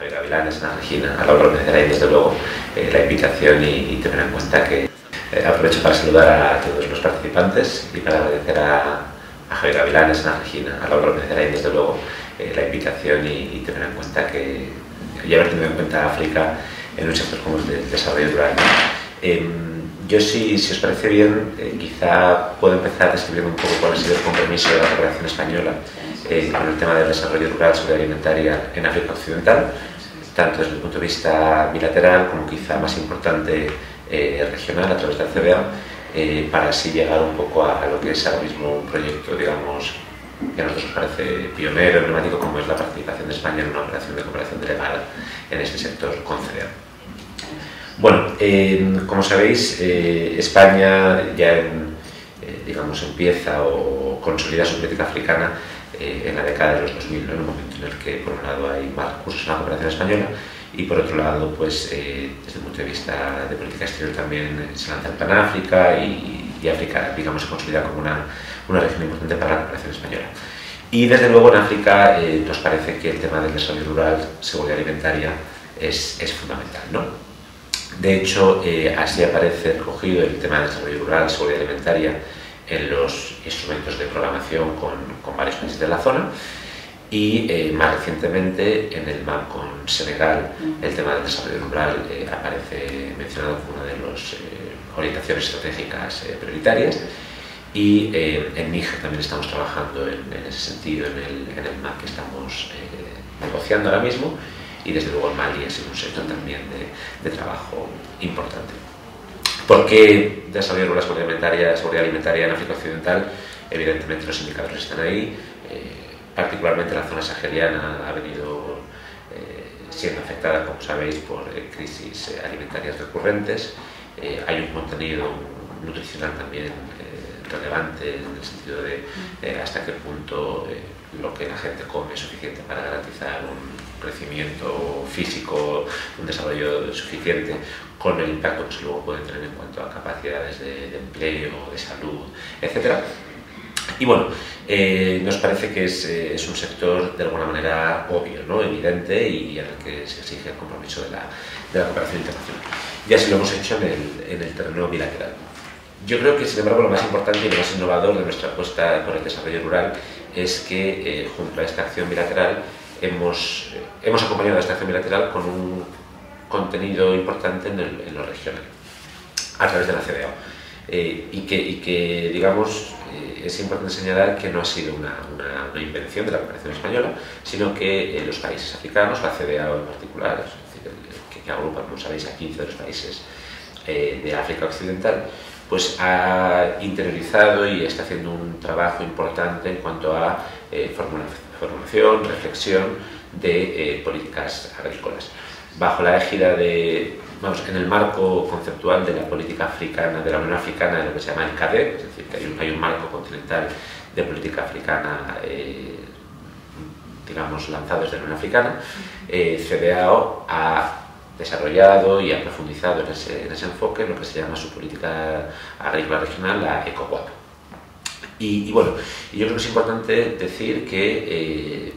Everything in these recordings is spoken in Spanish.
Javier Avilán, es Ana Regina, a Laura y desde luego la invitación y tener en cuenta que aprovecho para saludar a todos los participantes y para agradecer a Javier Avilán, es Ana Regina, a Laura y desde luego la invitación y tener en cuenta que ya haber tenido en cuenta África en un sector como el de desarrollo rural. Yo, si os parece bien, quizá puedo empezar describiendo un poco cuál ha sido el compromiso de la Cooperación Española con el tema del desarrollo rural, seguridad alimentaria en África Occidental, tanto desde el punto de vista bilateral como quizá más importante regional a través del CEDEAO, para así llegar un poco a lo que es ahora mismo un proyecto, digamos, que a nosotros nos parece pionero, emblemático, como es la participación de España en una operación de cooperación delegada en este sector con CEDEAO. Bueno, como sabéis, España ya digamos, empieza o consolida su política africana en la década de los 2000, ¿no? En un momento en el que por un lado hay más recursos en la cooperación española y por otro lado, pues, desde el punto de vista de política exterior también se lanza el Panáfrica y África, digamos, se consolida como una región importante para la cooperación española. Y desde luego en África nos parece que el tema del desarrollo rural, seguridad alimentaria, es fundamental, ¿no? De hecho, así aparece recogido el tema de desarrollo rural, seguridad alimentaria en los instrumentos de programación con varios países de la zona y más recientemente en el MAP con Senegal el tema del desarrollo rural aparece mencionado como una de las orientaciones estratégicas prioritarias y en Níger también estamos trabajando en ese sentido, en el MAP que estamos negociando ahora mismo. Y desde luego en Mali es un sector también de trabajo importante. ¿Por qué desarrollar una seguridad alimentaria en África Occidental? Evidentemente los indicadores están ahí, particularmente la zona saheliana ha venido siendo afectada, como sabéis, por crisis alimentarias recurrentes. Hay un contenido nutricional también relevante en el sentido de hasta qué punto lo que la gente come es suficiente para garantizar un crecimiento físico, un desarrollo suficiente, con el impacto que luego pueden tener en cuanto a capacidades de empleo, de salud, etc. Y bueno, nos parece que es un sector de alguna manera obvio, ¿no? Evidente y en el que se exige el compromiso de la cooperación internacional. Y así lo hemos hecho en el terreno bilateral. Yo creo que, sin embargo, lo más importante y lo más innovador de nuestra apuesta por el desarrollo rural es que, junto a esta acción bilateral, hemos acompañado a esta acción bilateral con un contenido importante en lo regional, a través de la CEDEAO. Y que digamos, es importante señalar que no ha sido una invención de la cooperación española, sino que los países africanos, la CEDEAO en particular, es decir, que agrupa, como sabéis, a 15 de los países de África Occidental, pues ha interiorizado y está haciendo un trabajo importante en cuanto a formación, reflexión de políticas agrícolas. Bajo la égida en el marco conceptual de la política africana, de la Unión Africana, de lo que se llama el CADEP, es decir, que hay un marco continental de política africana, digamos, lanzado desde la Unión Africana, CEDEAO ha desarrollado y ha profundizado en ese enfoque, en lo que se llama su política agrícola regional, la ECOWAP. Y bueno, yo creo que es importante decir que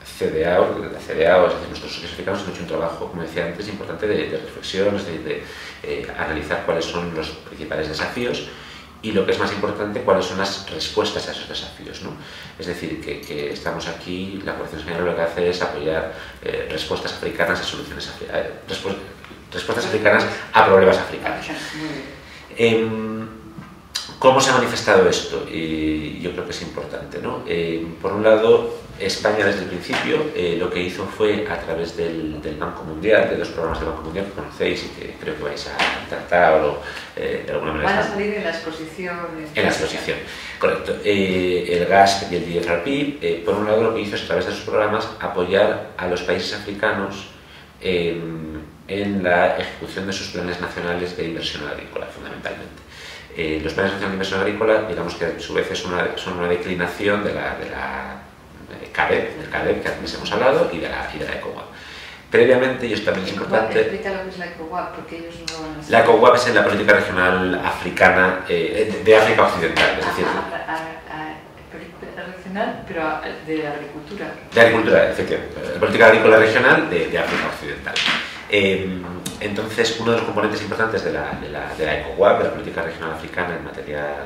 la CEDEAO, es decir, nuestros socios africanos han hecho un trabajo, como decía antes, importante de reflexión, es decir, de analizar cuáles son los principales desafíos y, lo que es más importante, cuáles son las respuestas a esos desafíos, ¿no? Es decir, que estamos aquí, la cooperación española lo que hace es apoyar respuestas africanas a soluciones africanas, respuestas africanas a problemas africanos. ¿Cómo se ha manifestado esto? Yo creo que es importante, ¿no? Por un lado, España desde el principio lo que hizo fue, a través del Banco Mundial, de los programas del Banco Mundial que conocéis y que creo que vais a tratar o de alguna manera... Van a salir en la exposición. En la exposición, correcto. El GASP y el DFRP, por un lado lo que hizo es, a través de esos programas, apoyar a los países africanos en la ejecución de sus planes nacionales de inversión agrícola, fundamentalmente. Los planes nacionales de inversión agrícola, digamos que a su vez son una declinación de la CADEP, del CADEP que antes hemos hablado, y de la ECOWAP. Previamente, y esto también es importante... Explica lo que es la ECOWAP, porque ellos no... La ECOWAP es en la política regional africana, de África Occidental, es decir... regional, pero de agricultura. De agricultura, efectivamente. La política agrícola regional de África Occidental. Entonces, uno de los componentes importantes de la ECOWAP, de la política regional africana en materia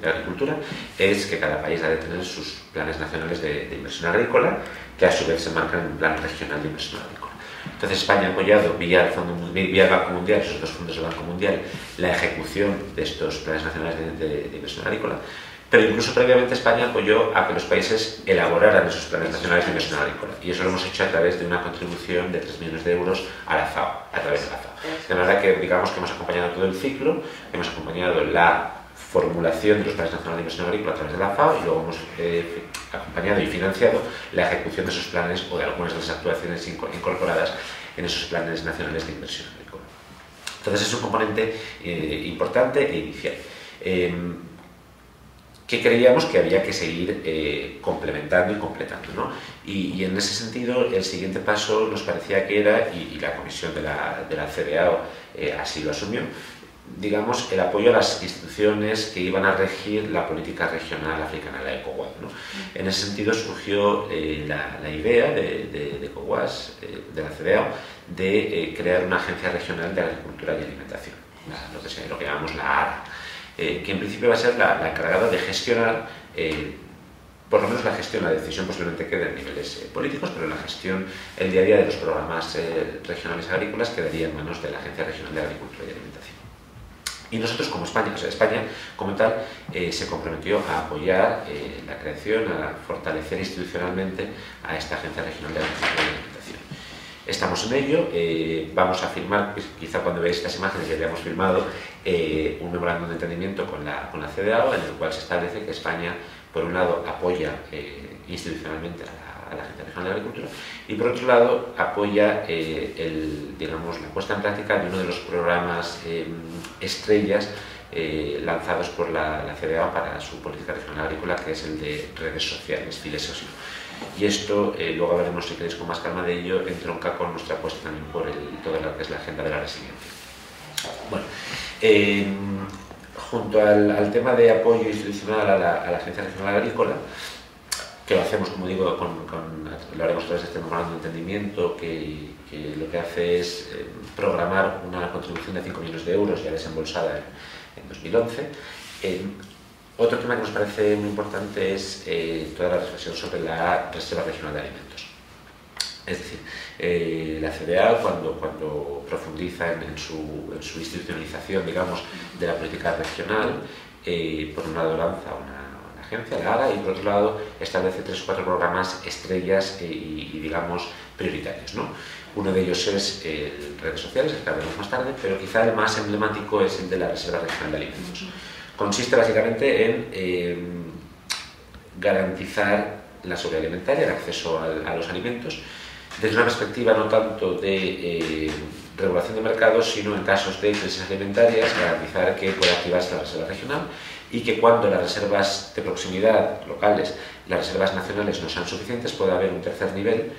de agricultura, es que cada país ha de tener sus planes nacionales de inversión agrícola, que a su vez se marcan en un plan regional de inversión agrícola. Entonces España ha apoyado vía el Banco Mundial, esos dos fondos del Banco Mundial, la ejecución de estos planes nacionales de inversión agrícola, pero incluso previamente España apoyó a que los países elaboraran esos planes nacionales de inversión agrícola, y eso lo hemos hecho a través de una contribución de 3 millones de euros a la FAO, a través de la FAO. De manera que digamos que hemos acompañado todo el ciclo, hemos acompañado la formulación de los planes nacionales de inversión agrícola a través de la FAO y luego hemos acompañado y financiado la ejecución de esos planes o de algunas de las actuaciones incorporadas en esos planes nacionales de inversión agrícola. Entonces es un componente importante e inicial. Que creíamos que había que seguir complementando y completando, ¿no? Y en ese sentido, el siguiente paso nos parecía que era, y la comisión de la CEDEAO así lo asumió, digamos, el apoyo a las instituciones que iban a regir la política regional africana, la ECOWAS, ¿no? En ese sentido surgió la idea de ECOWAS, de la CEDEAO, de crear una agencia regional de agricultura y alimentación, lo que llamamos la ARA, que en principio va a ser la encargada de gestionar, por lo menos la gestión, la decisión posiblemente quede en niveles políticos, pero la gestión, el día a día de los programas regionales agrícolas quedaría en manos de la Agencia Regional de Agricultura y Alimentación. Y nosotros como España, o sea, España como tal, se comprometió a apoyar la creación, a fortalecer institucionalmente a esta Agencia Regional de Agricultura y Alimentación. Estamos en ello, vamos a firmar, pues, quizá cuando veáis estas imágenes ya habíamos firmado un memorándum de entendimiento con la CEDEAO, en el cual se establece que España, por un lado, apoya institucionalmente a la Agencia Regional de Agricultura y, por otro lado, apoya la puesta en práctica de uno de los programas estrellas lanzados por la CEDEAO para su política regional agrícola, que es el de redes sociales, CILS. Y esto, luego hablaremos, si queréis, con más calma de ello, entronca con nuestra apuesta también por toda lo que es la agenda de la resiliencia. Bueno, junto al tema de apoyo institucional a la Agencia Regional Agrícola, que lo hacemos, como digo, lo haremos a través de este memorándum de entendimiento, que lo que hace es programar una contribución de 5 millones de euros ya desembolsada en 2011. Otro tema que nos parece muy importante es toda la reflexión sobre la Reserva Regional de Alimentos. Es decir, la CEDEAO, cuando profundiza en su institucionalización, digamos, de la política regional, por un lado lanza una agencia, la ARA, y por otro lado establece 3 o 4 programas estrellas y digamos, prioritarios, ¿no? Uno de ellos es redes sociales, que hablaremos más tarde, pero quizá el más emblemático es el de la Reserva Regional de Alimentos. Consiste básicamente en garantizar la seguridad alimentaria, el acceso a los alimentos, desde una perspectiva no tanto de regulación de mercados, sino en casos de crisis alimentarias, garantizar que pueda activarse la reserva regional y que cuando las reservas de proximidad locales, las reservas nacionales no sean suficientes, pueda haber un tercer nivel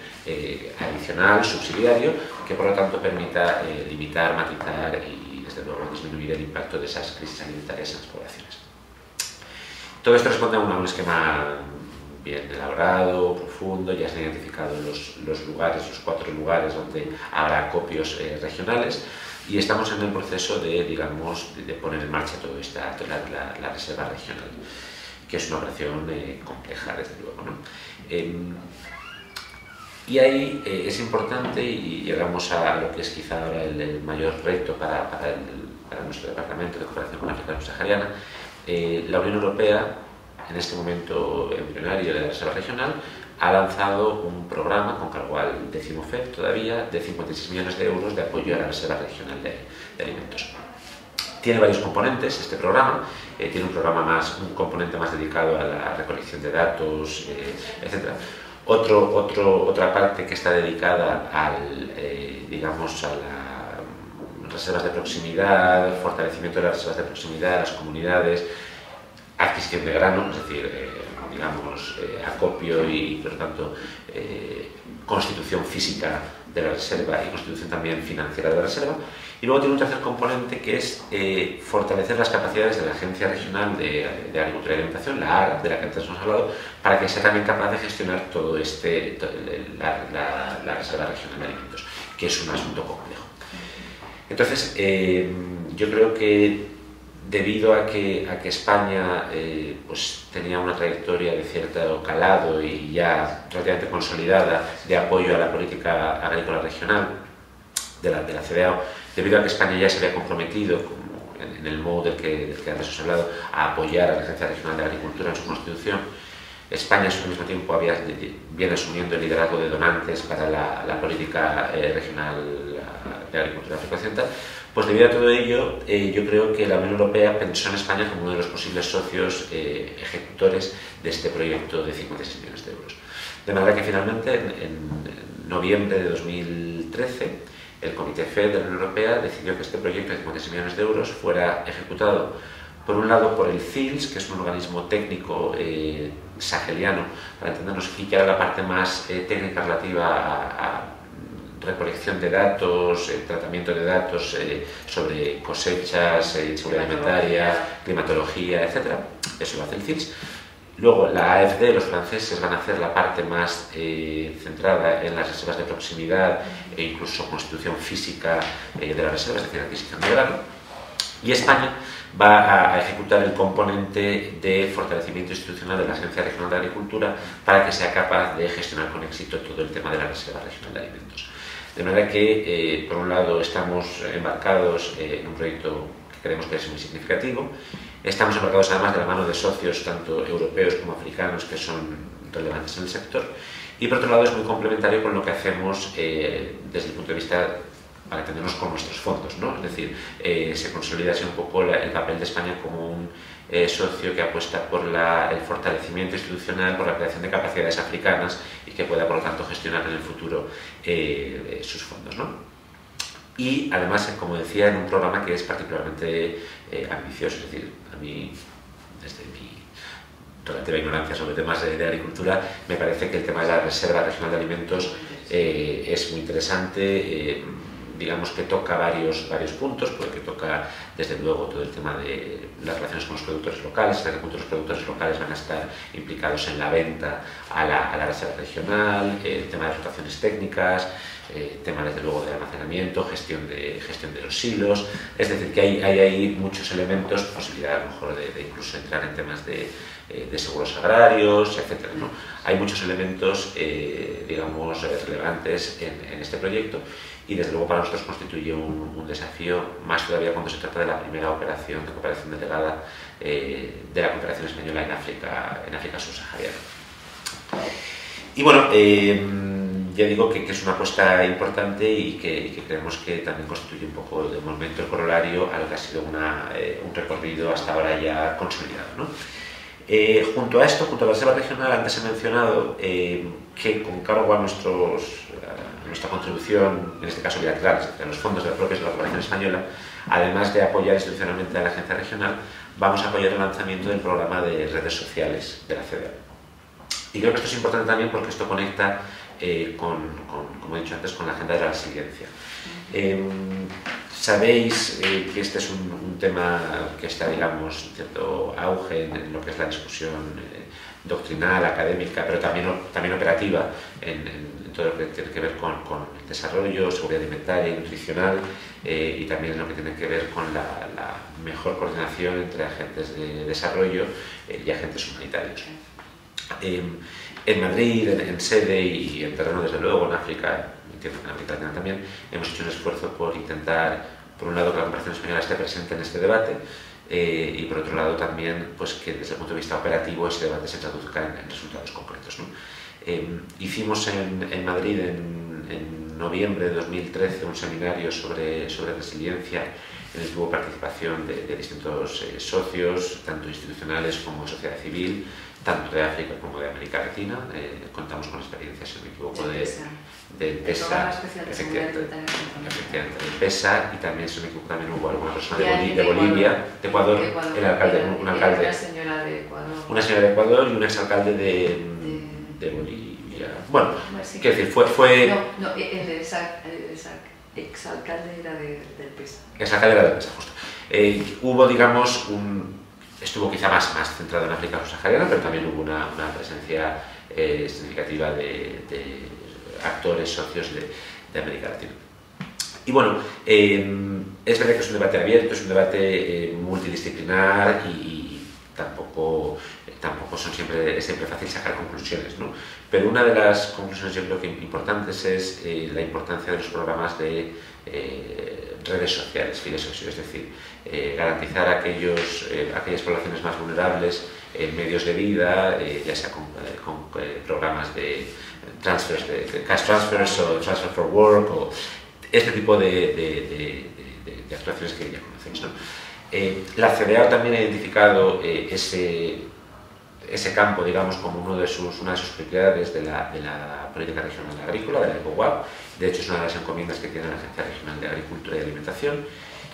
adicional, subsidiario, que por lo tanto permita limitar, matizar y desde luego disminuir el impacto de esas crisis alimentarias en las poblaciones. Todo esto responde a un esquema bien elaborado, profundo, ya se han identificado los cuatro lugares donde habrá acopios regionales y estamos en el proceso de poner en marcha toda esta la reserva regional, que es una operación compleja, desde luego, ¿no? Y ahí es importante, y llegamos a lo que es quizá ahora el mayor reto para nuestro departamento de cooperación con África subsahariana. La Unión Europea, en este momento embrionario de la reserva regional, ha lanzado un programa, con cargo al 10º FED todavía, de 56 millones de euros de apoyo a la reserva regional de alimentos. Tiene varios componentes este programa, tiene un componente más dedicado a la recolección de datos, etc. Otra parte que está dedicada a las reservas de proximidad, fortalecimiento de las reservas de proximidad, las comunidades, adquisición de grano, es decir, acopio y, por lo tanto, constitución física de la reserva y constitución también financiera de la reserva. Y luego tiene un tercer componente que es fortalecer las capacidades de la Agencia Regional de Agricultura y Alimentación, la ARA, de la que antes hemos hablado, para que sea también capaz de gestionar todo la Reserva Regional de Alimentos, que es un asunto complejo. Entonces, yo creo que debido a que España pues tenía una trayectoria de cierto calado y ya relativamente consolidada de apoyo a la política agrícola regional de la CEDEAO, debido a que España ya se había comprometido, como en el modo del que antes os he hablado, a apoyar a la Agencia Regional de Agricultura en su constitución, España al mismo tiempo viene asumiendo el liderazgo de donantes para la política regional de agricultura África Occidental. Pues debido a todo ello, yo creo que la Unión Europea pensó en España como uno de los posibles socios ejecutores de este proyecto de 56 millones de euros. De manera que finalmente, en noviembre de 2013, el Comité FED de la Unión Europea decidió que este proyecto de 56 millones de euros fuera ejecutado, por un lado, por el CILS, que es un organismo técnico saheliano, para entendernos, que era la parte más técnica relativa a recolección de datos, tratamiento de datos sobre cosechas, seguridad alimentaria, climatología, etc. Eso lo hace el CILS. Luego la AFD, los franceses, van a hacer la parte más centrada en las reservas de proximidad e incluso constitución física de las reservas, es decir, adquisición de grano. Y España va a ejecutar el componente de fortalecimiento institucional de la Agencia Regional de Agricultura para que sea capaz de gestionar con éxito todo el tema de la Reserva Regional de Alimentos. De manera que, por un lado, estamos embarcados en un proyecto que creemos que es muy significativo. Estamos embarcados además de la mano de socios tanto europeos como africanos que son relevantes en el sector. Y por otro lado es muy complementario con lo que hacemos desde el punto de vista, para entendernos, con nuestros fondos, ¿no? Es decir, se consolida así un poco el papel de España como un socio que apuesta por el fortalecimiento institucional, por la creación de capacidades africanas y que pueda, por lo tanto, gestionar en el futuro sus fondos, ¿no? Y además, como decía, en un programa que es particularmente ambicioso, es decir, a mí, desde mi relativa ignorancia sobre temas de agricultura, me parece que el tema de la Reserva Regional de Alimentos es muy interesante. Digamos que toca varios puntos, porque toca desde luego todo el tema de las relaciones con los productores locales, hasta qué punto los productores locales van a estar implicados en la venta a la reserva regional, el tema de las rotaciones técnicas, tema desde luego de almacenamiento, gestión de los silos, es decir, que hay muchos elementos, posibilidad a lo mejor de incluso entrar en temas de seguros agrarios, etcétera, ¿no? Hay muchos elementos, digamos, relevantes en este proyecto y desde luego para nosotros constituye un desafío, más todavía cuando se trata de la primera operación de cooperación delegada de la cooperación española en África subsahariana. Y bueno, ya digo que es una apuesta importante y que creemos que también constituye un poco de momento el corolario a lo que ha sido un recorrido hasta ahora ya consolidado, ¿no? Junto a esto, junto a la Reserva Regional, antes he mencionado que con cargo a nuestra contribución, en este caso bilateral, a los fondos de la propia Cooperación Española, además de apoyar institucionalmente a la Agencia Regional, vamos a apoyar el lanzamiento del programa de redes sociales de la CEDEAO. Y creo que esto es importante también porque esto conecta como he dicho antes, con la agenda de la resiliencia. Sabéis que este es un tema que está, digamos, en cierto auge en lo que es la discusión doctrinal, académica, pero también operativa en todo lo que tiene que ver con el desarrollo, seguridad alimentaria y nutricional, y también en lo que tiene que ver con la mejor coordinación entre agentes de desarrollo y agentes humanitarios. En Madrid, en sede y en terreno, desde luego, en África, entiendo que en Mauritania también, hemos hecho un esfuerzo por intentar, por un lado, que la cooperación española esté presente en este debate y, por otro lado, también pues, que desde el punto de vista operativo este debate se traduzca en resultados concretos, ¿no? Hicimos en Madrid, en noviembre de 2013, un seminario sobre resiliencia en el que hubo participación de distintos socios, tanto institucionales como sociedad civil, tanto de África como de América Latina. Contamos con experiencias, si no me equivoco, de PESA, efectivamente, de PESA, y también, si no me equivoco, también hubo alguna persona de Bolivia, de Ecuador, el alcalde, un alcalde, una señora de Ecuador y un exalcalde de Bolivia. Bueno, quiero decir, fue... No, el Exalcalde era del PESA. Exalcalde era del PESA, justo. Hubo, digamos, estuvo quizá más centrado en África subsahariana, pero también hubo una presencia significativa de actores socios de América Latina. Y bueno, es verdad que es un debate abierto, es un debate multidisciplinar y tampoco es siempre fácil sacar conclusiones, ¿no? Pero una de las conclusiones yo creo que importantes es la importancia de los programas de redes sociales, es decir, garantizar a aquellas poblaciones más vulnerables medios de vida, ya sea con programas de transfers, de cash transfers o transfer for work, o este tipo de actuaciones que ya conocemos, ¿no? La CEDEAO también ha identificado ese campo, digamos, como una de sus prioridades de la política regional agrícola, de la ECOWAP. De hecho, es una de las encomiendas que tiene la Agencia Regional de Agricultura y Alimentación,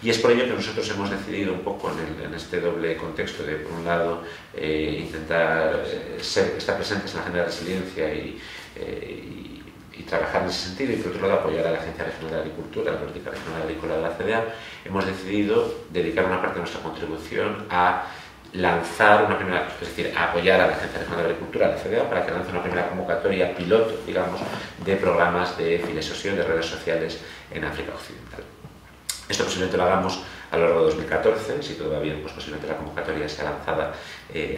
y es por ello que nosotros hemos decidido un poco en este doble contexto de, por un lado, intentar estar presentes en la agenda de resiliencia y trabajar en ese sentido, y por otro lado apoyar a la Agencia Regional de Agricultura, la Política Regional de Agricultura de la CEDEAO. Hemos decidido dedicar una parte de nuestra contribución a lanzar una primera, es decir, a apoyar a la Agencia Regional de Agricultura, la CEDEAO, para que lance una primera convocatoria piloto, digamos, de programas de fidelización de redes sociales en África Occidental. Esto posiblemente lo hagamos a lo largo de 2014, si todo va bien, pues posiblemente la convocatoria sea lanzada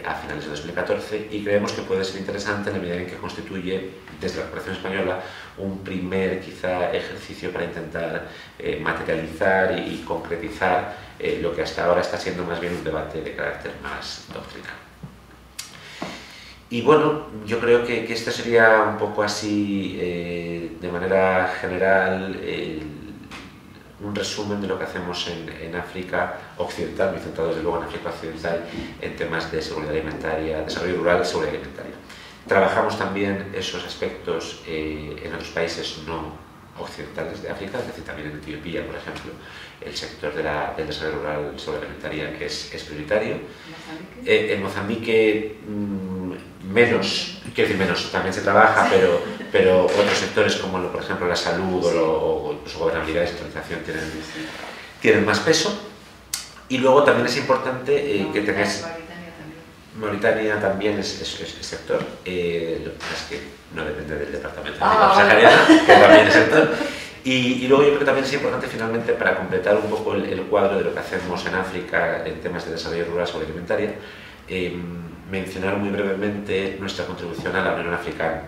a finales de 2014, y creemos que puede ser interesante en la medida en que constituye, desde la Corporación Española, un primer quizá ejercicio para intentar materializar y concretizar lo que hasta ahora está siendo más bien un debate de carácter más doctrinal. Y bueno, yo creo que esto sería un poco así, de manera general, un resumen de lo que hacemos en África Occidental, muy centrado desde luego en África Occidental, en temas de seguridad alimentaria, desarrollo rural y seguridad alimentaria. Trabajamos también esos aspectos en otros países no occidentales de África, es decir, también en Etiopía, por ejemplo, el sector del desarrollo rural y seguridad alimentaria es prioritario. En Mozambique menos, quiero decir menos, también se trabaja, pero otros sectores como por ejemplo la salud o su gobernabilidad y centralización tienen más peso. Y luego también es importante que tengáis... Mauritania también es sector, lo que pasa es que no depende del departamento subsahariano, que también es sector. Y luego yo creo que también es importante finalmente, para completar un poco el cuadro de lo que hacemos en África en temas de desarrollo rural o alimentaria, mencionar muy brevemente nuestra contribución a la Unión Africana.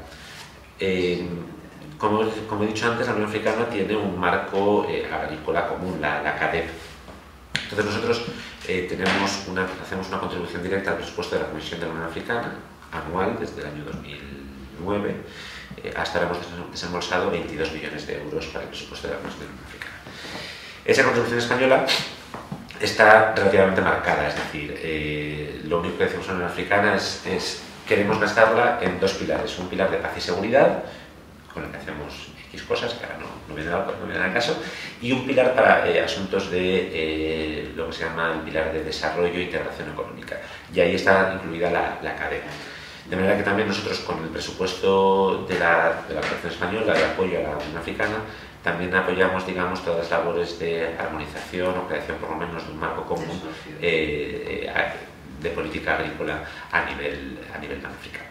Como he dicho antes, la Unión Africana tiene un marco agrícola común, la CADEP. Entonces nosotros hacemos una contribución directa al presupuesto de la Comisión de la Unión Africana, anual, desde el año 2009, hasta ahora hemos desembolsado 22 millones de euros para el presupuesto de la Comisión de la Unión Africana. Esa contribución española está relativamente marcada, es decir, lo único que decimos en la Unión Africana es queremos gastarla en dos pilares, un pilar de paz y seguridad, con el que hacemos X cosas, que ahora no viene al caso, y un pilar para asuntos de lo que se llama el pilar de desarrollo e integración económica. Y ahí está incluida la cadena. De manera que también nosotros, con el presupuesto de la Corporación Española de apoyo a la Unión Africana, también apoyamos, digamos, todas las labores de armonización o creación, por lo menos, de un marco común de política agrícola a nivel panafricano.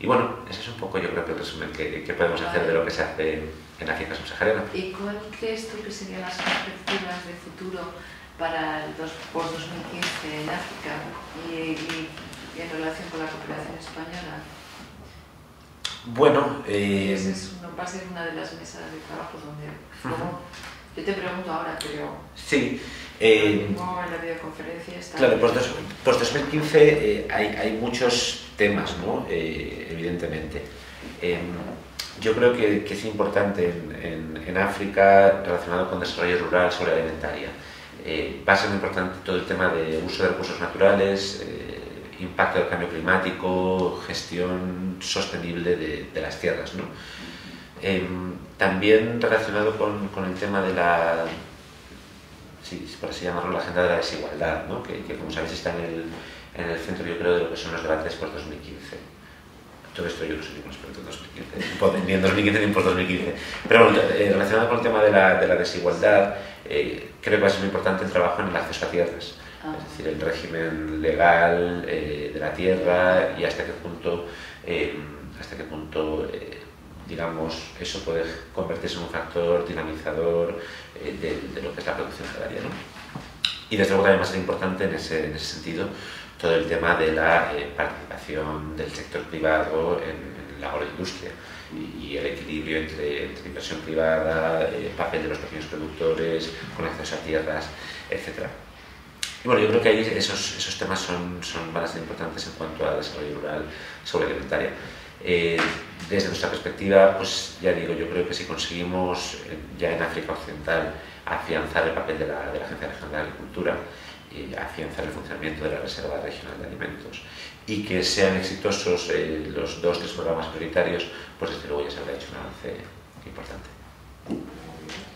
Y bueno, ese es un poco, yo creo, que el resumen que podemos hacer de lo que se hace en África subsahariana. ¿Y cuál crees tú que serían las perspectivas de futuro para el post-2015 en África y en relación con la cooperación española? Bueno, va a ser una de las mesas de trabajo donde... ¿cómo? Yo te pregunto ahora, pero... Sí. Como en la videoconferencia está... Claro, post-2015 hay muchos temas, ¿no? Evidentemente. Yo creo que es importante en África, relacionado con desarrollo rural, sobre alimentaria. Va a ser muy importante todo el tema de uso de recursos naturales, impacto del cambio climático, gestión sostenible de las tierras, ¿no? También relacionado con el tema de la... sí, por así llamarlo, la agenda de la desigualdad, ¿no? Que como sabéis está en el centro, yo creo, de lo que son los debates por 2015. Creo que estoy yo, no sé cómo experto en 2015 ni por 2015. Pero bueno, relacionado con el tema de la desigualdad, creo que va a ser muy importante el trabajo en el acceso a tierras. Es decir, el régimen legal de la tierra y hasta qué punto digamos, eso puede convertirse en un factor dinamizador de lo que es la producción agraria, ¿no? Y desde luego también va a ser importante en ese sentido todo el tema de la participación del sector privado en la agroindustria y el equilibrio entre inversión privada, el papel de los pequeños productores, con acceso a tierras, etc. Y bueno, yo creo que ahí esos temas son bastante importantes en cuanto al desarrollo rural sobre alimentaria. Desde nuestra perspectiva, pues ya digo, yo creo que si conseguimos ya en África Occidental afianzar el papel de la Agencia Regional de Agricultura, afianzar el funcionamiento de la Reserva Regional de Alimentos y que sean exitosos los 2 o 3 programas prioritarios, pues desde luego ya se habrá hecho un avance importante.